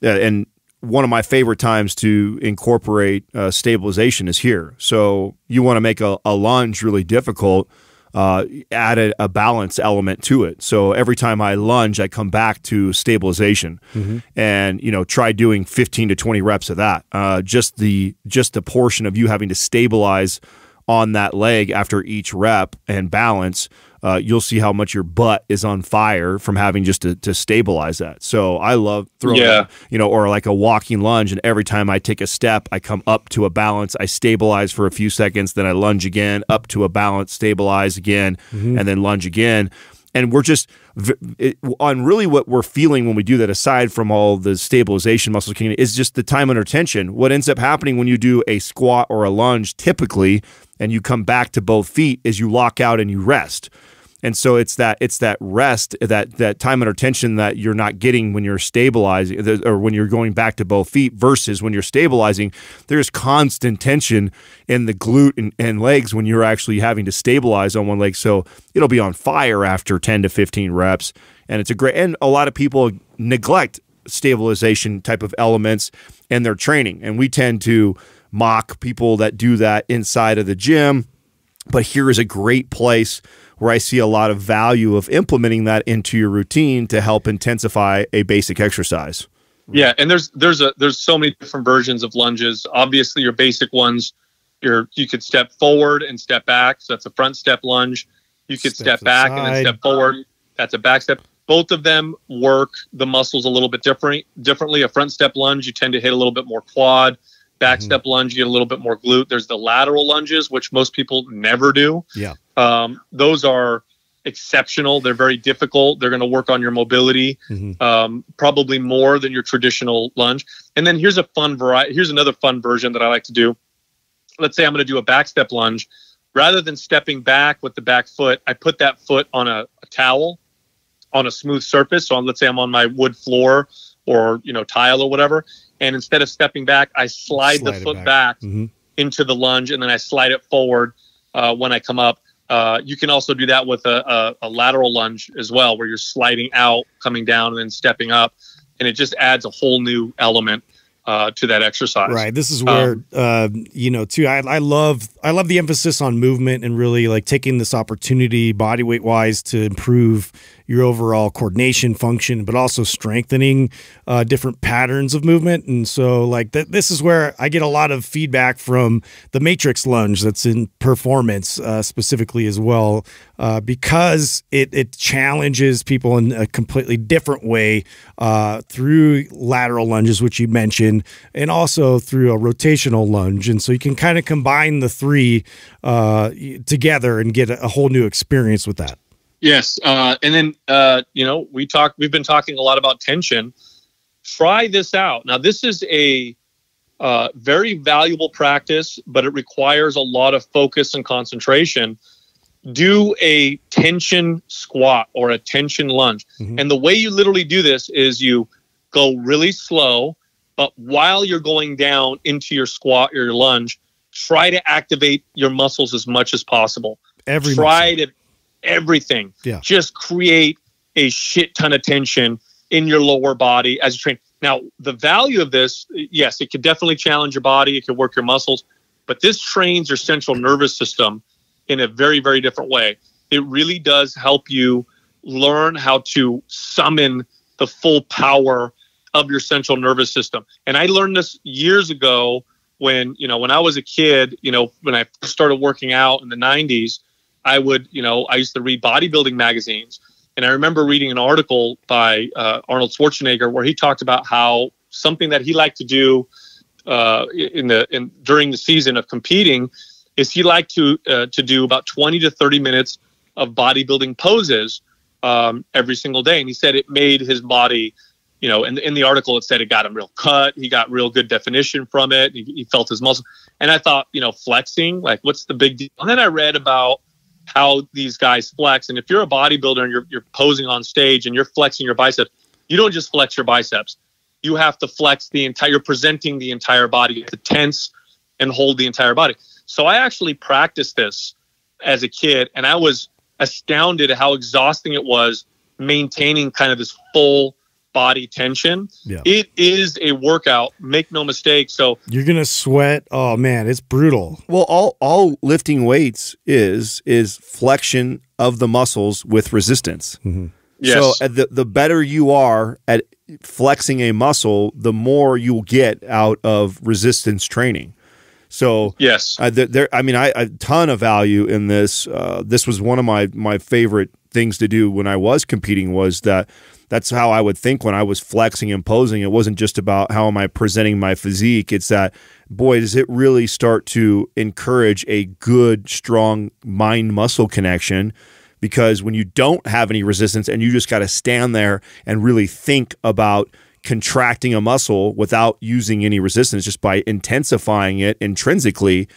Uh, and one of my favorite times to incorporate uh, stabilization is here. So you want to make a, a lunge really difficult, uh, add a, a balance element to it. So every time I lunge, I come back to stabilization, mm-hmm. and, you know, try doing fifteen to twenty reps of that. Uh, just the, just the portion of you having to stabilize on that leg after each rep and balance, uh, you'll see how much your butt is on fire from having just to, to stabilize that. So I love throwing, yeah. you know, or like a walking lunge. And every time I take a step, I come up to a balance, I stabilize for a few seconds, then I lunge again, up to a balance, stabilize again, mm-hmm. and then lunge again. And we're just it, on really what we're feeling when we do that, aside from all the stabilization muscles, is just the time under tension. What ends up happening when you do a squat or a lunge typically, and you come back to both feet, is you lock out and you rest. And so it's that it's that rest, that that time under tension that you're not getting when you're stabilizing, or when you're going back to both feet, versus when you're stabilizing, there's constant tension in the glute and, and legs when you're actually having to stabilize on one leg. So it'll be on fire after ten to fifteen reps, and it's a great. And a lot of people neglect stabilization type of elements in their training, and we tend to mock people that do that inside of the gym. But here is a great place where I see a lot of value of implementing that into your routine to help intensify a basic exercise. Yeah, and there's there's a there's so many different versions of lunges. Obviously, your basic ones, your you could step forward and step back. So that's a front step lunge. You could step back and then step forward. That's a back step. Both of them work the muscles a little bit different differently. A front step lunge, you tend to hit a little bit more quad. Back step lunge, you get a little bit more glute. There's the lateral lunges, which most people never do. Yeah, um, those are exceptional. They're very difficult. They're going to work on your mobility, mm-hmm. um, probably more than your traditional lunge. And then here's a fun variety. Here's another fun version that I like to do. Let's say I'm going to do a back step lunge. Rather than stepping back with the back foot, I put that foot on a, a towel, on a smooth surface. So on, let's say I'm on my wood floor or you know tile or whatever. And instead of stepping back, I slide, slide the foot back, back mm-hmm. into the lunge, and then I slide it forward uh, when I come up. Uh, you can also do that with a, a, a lateral lunge as well, where you're sliding out, coming down, and then stepping up. And it just adds a whole new element uh, to that exercise. Right. This is where, um, uh, you know, too, I, I love I love the emphasis on movement and really like taking this opportunity body weight wise to improve your overall coordination function, but also strengthening uh, different patterns of movement. And so like th this is where I get a lot of feedback from the matrix lunge that's in performance uh, specifically as well, uh, because it, it challenges people in a completely different way uh, through lateral lunges, which you mentioned, and also through a rotational lunge. And so you can kind of combine the three uh, together and get a, a whole new experience with that. Yes. Uh, and then, uh, you know, we talk, we've been talking a lot about tension. Try this out. Now, this is a uh, very valuable practice, but it requires a lot of focus and concentration. Do a tension squat or a tension lunge. Mm-hmm. And the way you literally do this is you go really slow, but while you're going down into your squat or your lunge, try to activate your muscles as much as possible. Every try muscle. to everything. Yeah. Just create a shit ton of tension in your lower body as you train. Now, the value of this, yes, it could definitely challenge your body. It could work your muscles, but this trains your central nervous system in a very, very different way. It really does help you learn how to summon the full power of your central nervous system. And I learned this years ago when, you know, when I was a kid, you know, when I first started working out in the nineties, I would, you know, I used to read bodybuilding magazines, and I remember reading an article by uh, Arnold Schwarzenegger where he talked about how something that he liked to do uh, in the in, during the season of competing is he liked to uh, to do about twenty to thirty minutes of bodybuilding poses um, every single day, and he said it made his body, you know, in in the article it said it got him real cut, he got real good definition from it, he, he felt his muscle, and I thought, you know, flexing, like what's the big deal? And then I read about how these guys flex. And if you're a bodybuilder and you're, you're posing on stage and you're flexing your biceps, you don't just flex your biceps. You have to flex the entire, you're presenting the entire body. You have to tense and hold the entire body. So I actually practiced this as a kid, and I was astounded at how exhausting it was maintaining kind of this full body tension. Yeah. It is a workout, make no mistake. So you're going to sweat. Oh man, it's brutal. Well, all, all lifting weights is, is flexion of the muscles with resistance. Mm-hmm. Yes. So at the, the better you are at flexing a muscle, the more you'll get out of resistance training. So yes, uh, there, there, I mean, I, a ton of value in this. Uh, this was one of my, my favorite things to do when I was competing, was that that's how I would think when I was flexing and posing. It wasn't just about how am I presenting my physique. It's that, boy, does it really start to encourage a good, strong mind-muscle connection, because when you don't have any resistance and you just got to stand there and really think about contracting a muscle without using any resistance, just by intensifying it intrinsically,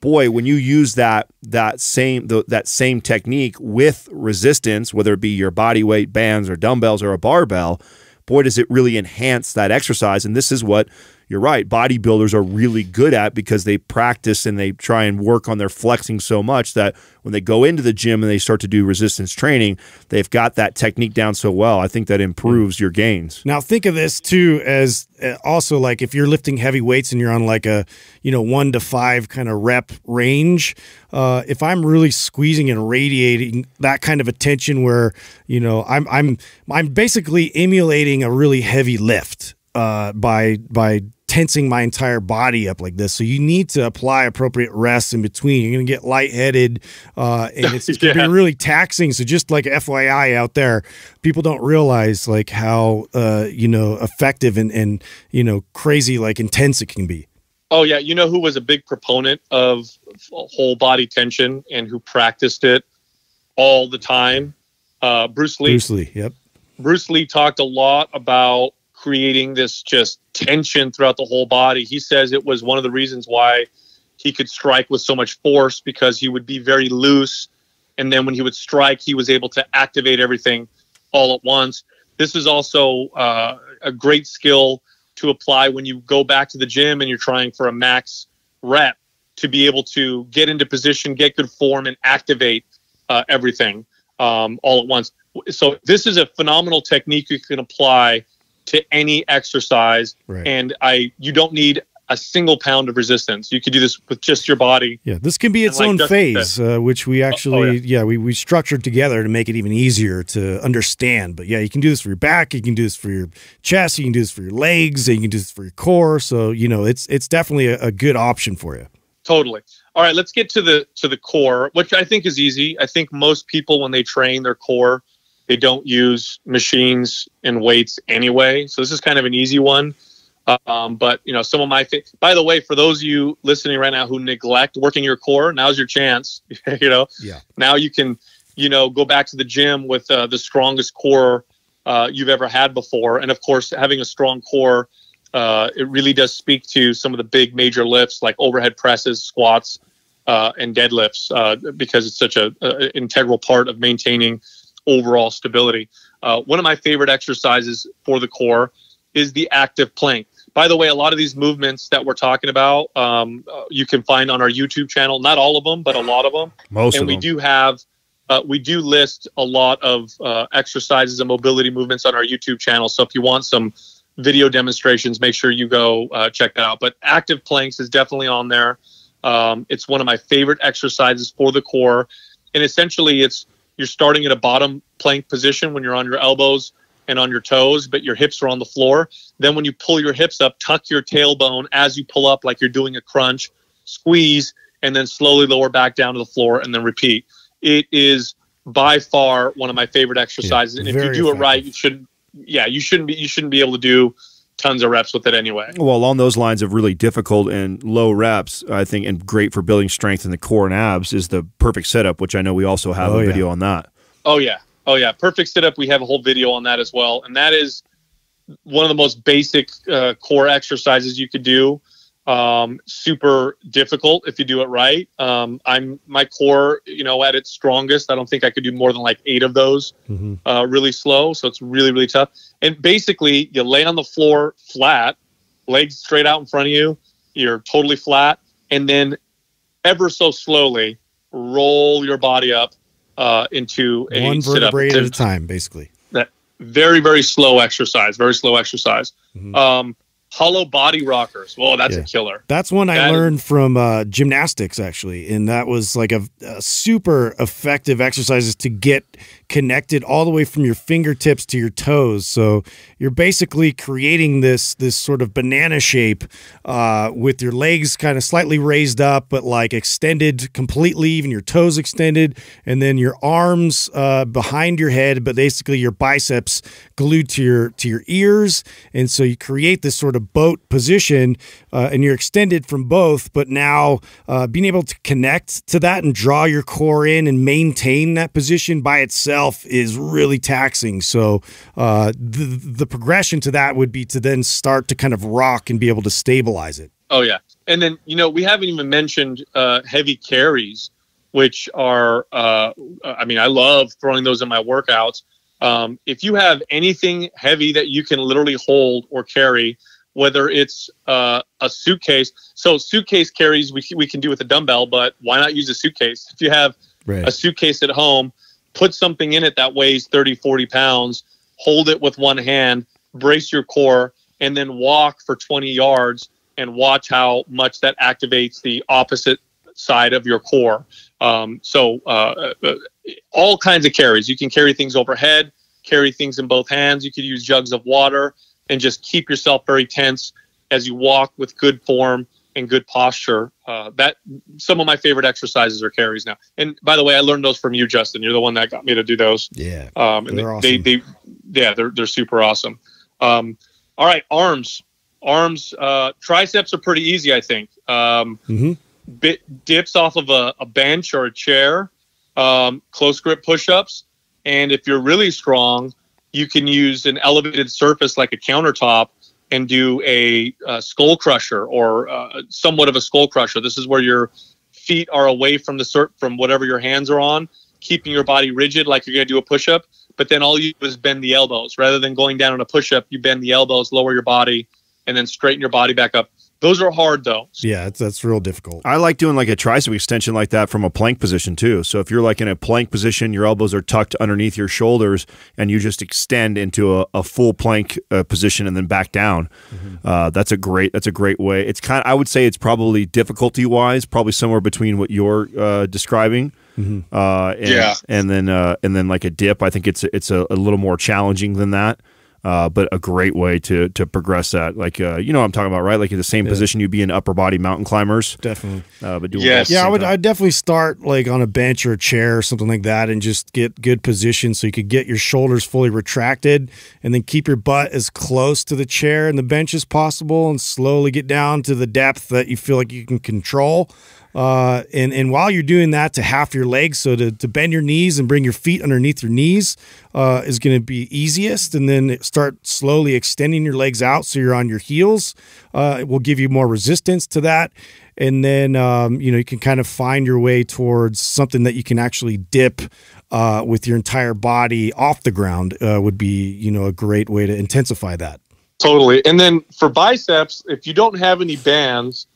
boy, when you use that that same the, that same technique with resistance, whether it be your body weight bands or dumbbells or a barbell, boy, does it really enhance that exercise. And this is what you're right, bodybuilders are really good at, because they practice and they try and work on their flexing so much that when they go into the gym and they start to do resistance training, they've got that technique down so well. I think that improves your gains. Now think of this too as also like if you're lifting heavy weights and you're on like a, you know, one to five kind of rep range, uh, if I'm really squeezing and radiating that kind of attention where, you know, I'm, I'm, I'm basically emulating a really heavy lift uh, by, by tensing my entire body up like this. So you need to apply appropriate rest in between. You're going to get lightheaded, uh, and it's yeah. gonna be really taxing. So just like F Y I out there, people don't realize like how, uh, you know, effective and, and, you know, crazy, like intense it can be. Oh yeah. You know who was a big proponent of whole body tension and who practiced it all the time? Uh, Bruce Lee. Bruce Lee. Yep. Bruce Lee talked a lot about creating this just tension throughout the whole body. He says it was one of the reasons why he could strike with so much force, because he would be very loose. And then when he would strike, he was able to activate everything all at once. This is also uh, a great skill to apply when you go back to the gym and you're trying for a max rep, to be able to get into position, get good form, and activate uh, everything um, all at once. So this is a phenomenal technique you can apply to any exercise, right. and I you don't need a single pound of resistance. You can do this with just your body. Yeah, this can be its own phase, uh, which we actually, oh, oh, yeah, yeah we, we structured together to make it even easier to understand. But yeah, you can do this for your back, you can do this for your chest, you can do this for your legs, you can do this for your core. So, you know, it's it's definitely a, a good option for you. Totally. All right, let's get to the to the core, which I think is easy. I think most people, when they train their core, they don't use machines and weights anyway. So this is kind of an easy one. Um, but, you know, some of my, by the way, for those of you listening right now who neglect working your core, now's your chance, you know, yeah. Now you can, you know, go back to the gym with uh, the strongest core uh, you've ever had before. And of course, having a strong core, uh, it really does speak to some of the big major lifts like overhead presses, squats, uh, and deadlifts, uh, because it's such a, a integral part of maintaining overall stability. Uh, one of my favorite exercises for the core is the active plank. By the way, a lot of these movements that we're talking about, um, uh, you can find on our YouTube channel. Not all of them, but a lot of them. Most and of we them. do have, uh, we do list a lot of uh, exercises and mobility movements on our YouTube channel. So if you want some video demonstrations, make sure you go uh, check that out. But active planks is definitely on there. Um, it's one of my favorite exercises for the core, and essentially, it's you're starting at a bottom plank position when you're on your elbows and on your toes, but your hips are on the floor. Then when you pull your hips up, tuck your tailbone as you pull up like you're doing a crunch, squeeze, and then slowly lower back down to the floor and then repeat. It is by far one of my favorite exercises. Yeah, and if you do effective. it right, you should yeah, you shouldn't be you shouldn't be able to do tons of reps with it anyway. Well, along those lines of really difficult and low reps, I think, and great for building strength in the core and abs, is the perfect sit-up, which I know we also have oh, a yeah. video on that. Oh, yeah. Oh, yeah. Perfect sit-up. We have a whole video on that as well. And that is one of the most basic uh, core exercises you could do. Um, super difficult if you do it right. Um, I'm my core, you know, at its strongest, I don't think I could do more than like eight of those, mm-hmm. uh, really slow. So it's really, really tough. And basically you lay on the floor flat, legs straight out in front of you. You're totally flat. And then ever so slowly roll your body up, uh, into a one vertebrae at a time, basically. That very, very slow exercise, very slow exercise. Mm-hmm. Um, Hollow body rockers. Well, that's yeah. a killer. That's one I that learned from uh, gymnastics, actually. And that was like a, a super effective exercises to get connected all the way from your fingertips to your toes. So you're basically creating this this sort of banana shape uh, with your legs kind of slightly raised up, but like extended completely, even your toes extended, and then your arms uh, behind your head, but basically your biceps glued to your to your ears. And so you create this sort of boat position, uh, and you're extended from both, but now uh, being able to connect to that and draw your core in and maintain that position by itself is really taxing. So uh, the, the progression to that would be to then start to kind of rock and be able to stabilize it. Oh, yeah. And then, you know, we haven't even mentioned uh, heavy carries, which are, uh, I mean, I love throwing those in my workouts. Um, if you have anything heavy that you can literally hold or carry, whether it's uh, a suitcase. So suitcase carries we, we can do with a dumbbell, but why not use a suitcase? If you have right. a suitcase at home, put something in it that weighs thirty, forty pounds, hold it with one hand, brace your core, and then walk for twenty yards and watch how much that activates the opposite side of your core. Um, so uh, all kinds of carries. You can carry things overhead, carry things in both hands. You could use jugs of water and just keep yourself very tense as you walk with good form and good posture. Uh, that some of my favorite exercises are carries now. And by the way, I learned those from you, Justin. You're the one that got me to do those. Yeah. Um, and they're they, awesome. they, they, yeah, they're, they're super awesome. Um, all right. Arms, arms, uh, triceps are pretty easy, I think. Um, mm-hmm. Bit dips off of a, a bench or a chair, um, close grip push-ups. And if you're really strong, you can use an elevated surface like a countertop and do a, a skull crusher or uh, somewhat of a skull crusher. This is where your feet are away from the sur- from whatever your hands are on, keeping your body rigid like you're going to do a push-up. But then all you do is bend the elbows. Rather than going down on a push-up, you bend the elbows, lower your body, and then straighten your body back up. Those are hard, though. Yeah, that's, that's real difficult. I like doing like a tricep extension like that from a plank position, too. So if you're like in a plank position, your elbows are tucked underneath your shoulders, and you just extend into a, a full plank uh, position and then back down. Mm-hmm. uh, that's a great that's a great way. It's kind of, I would say it's probably difficulty-wise, probably somewhere between what you're uh, describing. Mm-hmm. uh, and, yeah. And then uh, and then like a dip, I think it's, it's a, a little more challenging than that. Uh, but a great way to to progress that, like uh, you know what I'm talking about, right? Like in the same yeah. position you'd be in upper body mountain climbers, definitely. Uh, but do yes. yeah, I would. I'd definitely start like on a bench or a chair or something like that, and just get good position so you could get your shoulders fully retracted, and then keep your butt as close to the chair and the bench as possible, and slowly get down to the depth that you feel like you can control. Uh, and, and while you're doing that, to half your legs, so to, to bend your knees and bring your feet underneath your knees uh, is going to be easiest. And then start slowly extending your legs out so you're on your heels. Uh, it will give you more resistance to that. And then, um, you know, you can kind of find your way towards something that you can actually dip uh, with your entire body off the ground uh, would be, you know, a great way to intensify that. Totally. And then for biceps, if you don't have any bands,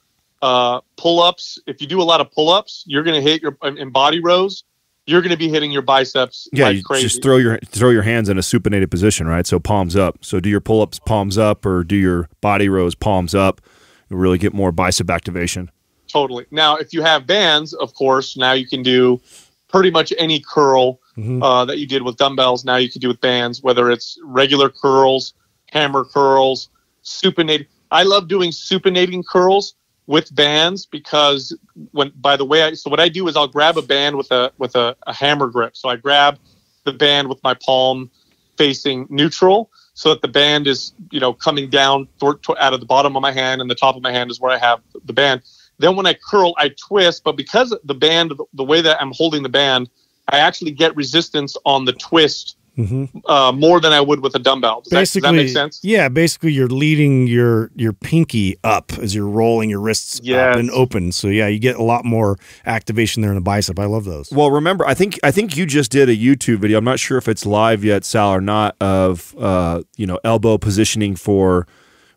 Uh, pull-ups, if you do a lot of pull-ups, you're going to hit your, in body rows, you're going to be hitting your biceps yeah, like crazy. Yeah, just throw your, throw your hands in a supinated position, right? So palms up. So do your pull-ups palms up, or do your body rows palms up, and really get more bicep activation. Totally. Now, if you have bands, of course, now you can do pretty much any curl mm-hmm. uh, that you did with dumbbells. Now you can do with bands, whether it's regular curls, hammer curls, supinated. I love doing supinating curls with bands, because when, by the way, I, so what I do is I'll grab a band with a, with a, a hammer grip. So I grab the band with my palm facing neutral so that the band is, you know, coming down th th out of the bottom of my hand, and the top of my hand is where I have the band. Then when I curl, I twist, but because the band, the way that I'm holding the band, I actually get resistance on the twist. Mm-hmm. uh, more than I would with a dumbbell. Does, basically, that, does that make sense? Yeah, basically you're leading your your pinky up as you're rolling your wrists yes. up and open. So yeah, you get a lot more activation there in the bicep. I love those. Well, remember, I think I think you just did a YouTube video. I'm not sure if it's live yet, Sal, or not, of uh, you know, elbow positioning for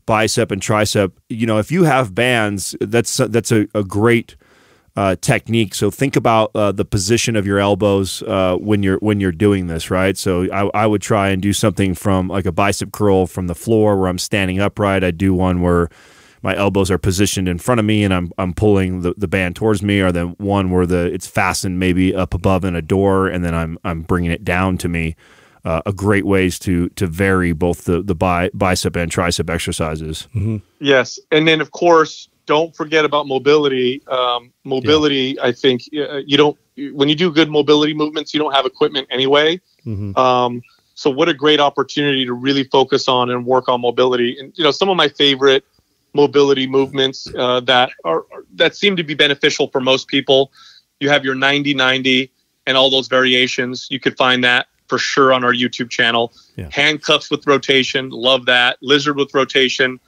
bicep and tricep. You know, if you have bands, that's that's a, a great Uh, technique. So think about uh, the position of your elbows uh, when you're when you're doing this, right? So I, I would try and do something from like a bicep curl from the floor where I'm standing upright. I do one where my elbows are positioned in front of me and I'm I'm pulling the, the band towards me, or then one where the it's fastened maybe up above in a door and then I'm I'm bringing it down to me. Uh, a great ways to to vary both the the bi bicep and tricep exercises. Mm-hmm. Yes, and then of course, don't forget about mobility. Um, mobility, yeah. I think uh, you don't, when you do good mobility movements, you don't have equipment anyway. Mm-hmm. um, so what a great opportunity to really focus on and work on mobility. And, you know, some of my favorite mobility movements uh, that are, that seem to be beneficial for most people. You have your ninety ninety and all those variations. You could find that for sure on our YouTube channel. Yeah. Handcuffs with rotation, love that. Lizard with rotation.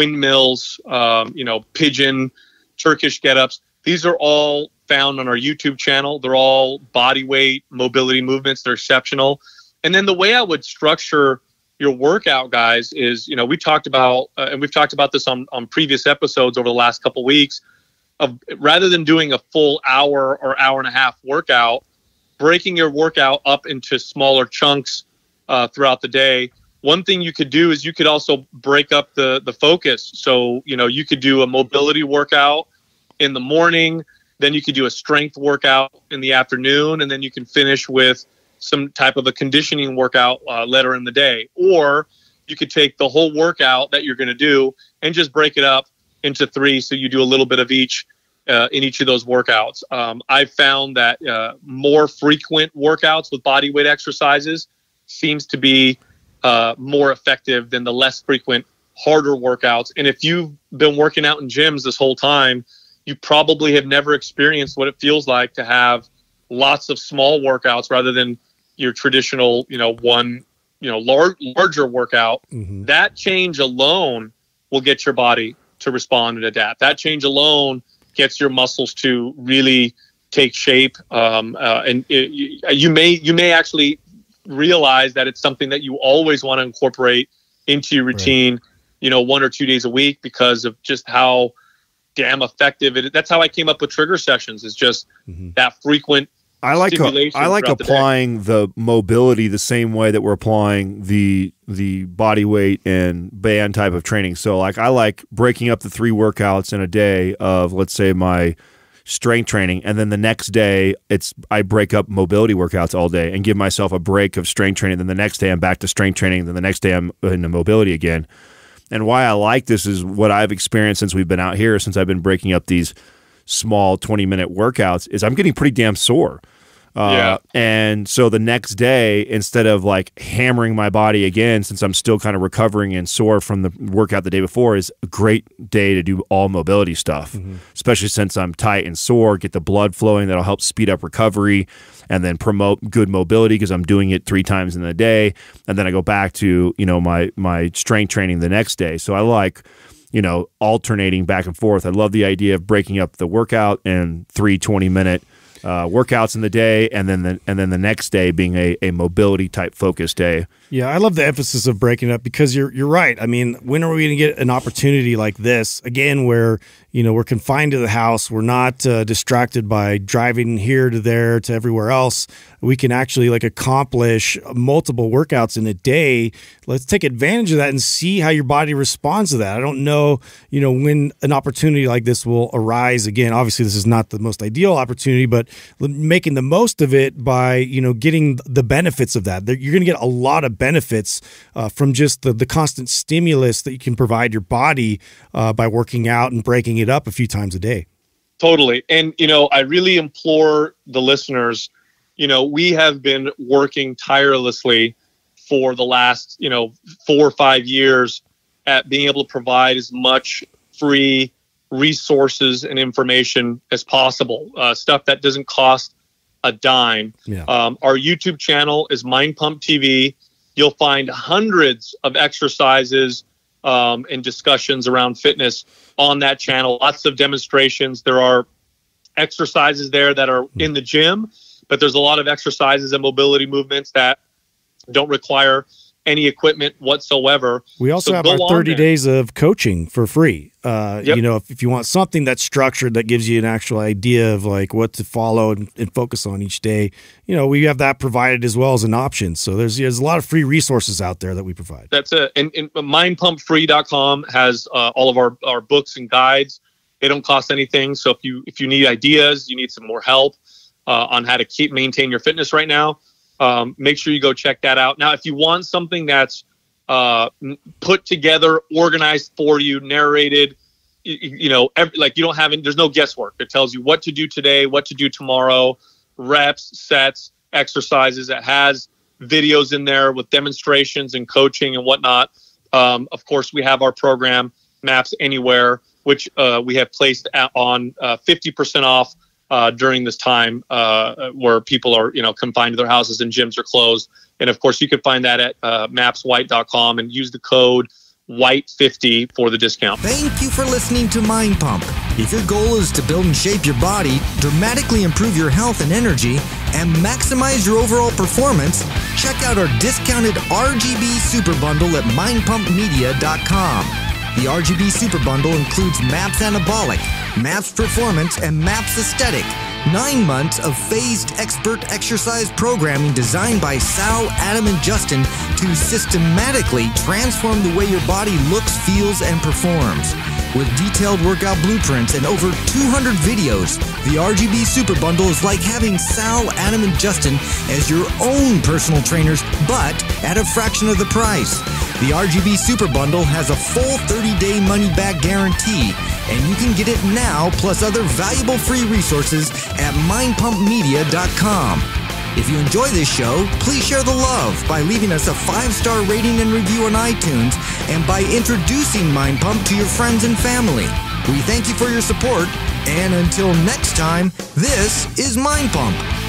Windmills, um, you know, pigeon, Turkish get-ups. These are all found on our YouTube channel. They're all body weight, mobility movements. They're exceptional. And then the way I would structure your workout, guys, is, you know, we talked about, uh, and we've talked about this on, on previous episodes over the last couple of weeks, of rather than doing a full hour or hour and a half workout, breaking your workout up into smaller chunks uh, throughout the day. One thing you could do is you could also break up the the focus. So, you know, you could do a mobility workout in the morning, then you could do a strength workout in the afternoon, and then you can finish with some type of a conditioning workout uh, later in the day. Or you could take the whole workout that you're going to do and just break it up into three, so you do a little bit of each uh, in each of those workouts. Um, I've found that uh, more frequent workouts with body weight exercises seems to be uh, more effective than the less frequent, harder workouts. And if you've been working out in gyms this whole time, you probably have never experienced what it feels like to have lots of small workouts rather than your traditional, you know, one, you know, large, larger workout. Mm-hmm. That change alone will get your body to respond and adapt. That change alone gets your muscles to really take shape. Um, uh, and it, you, you may, you may actually realize that it's something that you always want to incorporate into your routine, right. you know, one or two days a week, because of just how damn effective it is. That's how I came up with trigger sessions, is just mm-hmm. that frequent. I like a, I like applying the, the mobility the same way that we're applying the the body weight and band type of training. So like I like breaking up the three workouts in a day of, let's say, my strength training, and then the next day it's I break up mobility workouts all day and give myself a break of strength training. Then the next day I'm back to strength training. Then the next day I'm into mobility again. And why I like this is what I've experienced since we've been out here, since I've been breaking up these small twenty minute workouts, is I'm getting pretty damn sore. Uh, yeah. And so the next day, instead of like hammering my body again, since I'm still kind of recovering and sore from the workout the day before, is a great day to do all mobility stuff, mm-hmm. especially since I'm tight and sore, get the blood flowing. That'll help speed up recovery and then promote good mobility, because I'm doing it three times in the day. And then I go back to, you know, my, my strength training the next day. So I like, you know, alternating back and forth. I love the idea of breaking up the workout and three twenty minute uh, workouts in the day, and then the, and then the next day being a, a mobility type focus day. Yeah, I love the emphasis of breaking up, because you're you're right. I mean, when are we going to get an opportunity like this again, where you know we're confined to the house, we're not uh, distracted by driving here to there to everywhere else. We can actually like accomplish multiple workouts in a day. Let's take advantage of that and see how your body responds to that. I don't know, you know, when an opportunity like this will arise again. Obviously, this is not the most ideal opportunity, but making the most of it by, you know, getting the benefits of that. You're going to get a lot of benefits uh, from just the, the constant stimulus that you can provide your body uh, by working out and breaking it up a few times a day. Totally. And, you know, I really implore the listeners, you know, we have been working tirelessly for the last, you know, four or five years at being able to provide as much free resources and information as possible, uh, stuff that doesn't cost a dime. Yeah. Um, our YouTube channel is Mind Pump T V. You'll find hundreds of exercises um, and discussions around fitness on that channel. Lots of demonstrations. There are exercises there that are in the gym, but there's a lot of exercises and mobility movements that don't require any equipment whatsoever. We also so have our thirty days of coaching for free. Uh, yep. You know, if, if you want something that's structured, that gives you an actual idea of like what to follow and, and focus on each day, you know, we have that provided as well as an option. So there's, there's a lot of free resources out there that we provide. That's it. And, and mind pump free dot com has uh, all of our, our books and guides. They don't cost anything. So if you, if you need ideas, you need some more help Uh, on how to keep maintain your fitness right now, um, make sure you go check that out. Now, if you want something that's uh, put together, organized for you, narrated, you, you know, every, like you don't have any, there's no guesswork. It tells you what to do today, what to do tomorrow, reps, sets, exercises. It has videos in there with demonstrations and coaching and whatnot. Um, of course, we have our program, MAPS Anywhere, which uh, we have placed on uh, fifty percent off Uh, during this time uh, where people are, you know, confined to their houses and gyms are closed. And of course, you can find that at uh, maps white dot com and use the code white fifty for the discount. Thank you for listening to Mind Pump. If your goal is to build and shape your body, dramatically improve your health and energy, and maximize your overall performance, check out our discounted R G B Super Bundle at mind pump media dot com. The R G B Super Bundle includes MAPS Anabolic, MAPS Performance, and MAPS Aesthetic. Nine months of phased expert exercise programming designed by Sal, Adam, and Justin to systematically transform the way your body looks, feels, and performs. With detailed workout blueprints and over two hundred videos, the R G B Super Bundle is like having Sal, Adam, and Justin as your own personal trainers, but at a fraction of the price. The R G B Super Bundle has a full thirty day money-back guarantee, and you can get it now plus other valuable free resources at mind pump media dot com. If you enjoy this show, please share the love by leaving us a five star rating and review on iTunes and by introducing Mind Pump to your friends and family. We thank you for your support, and until next time, this is Mind Pump.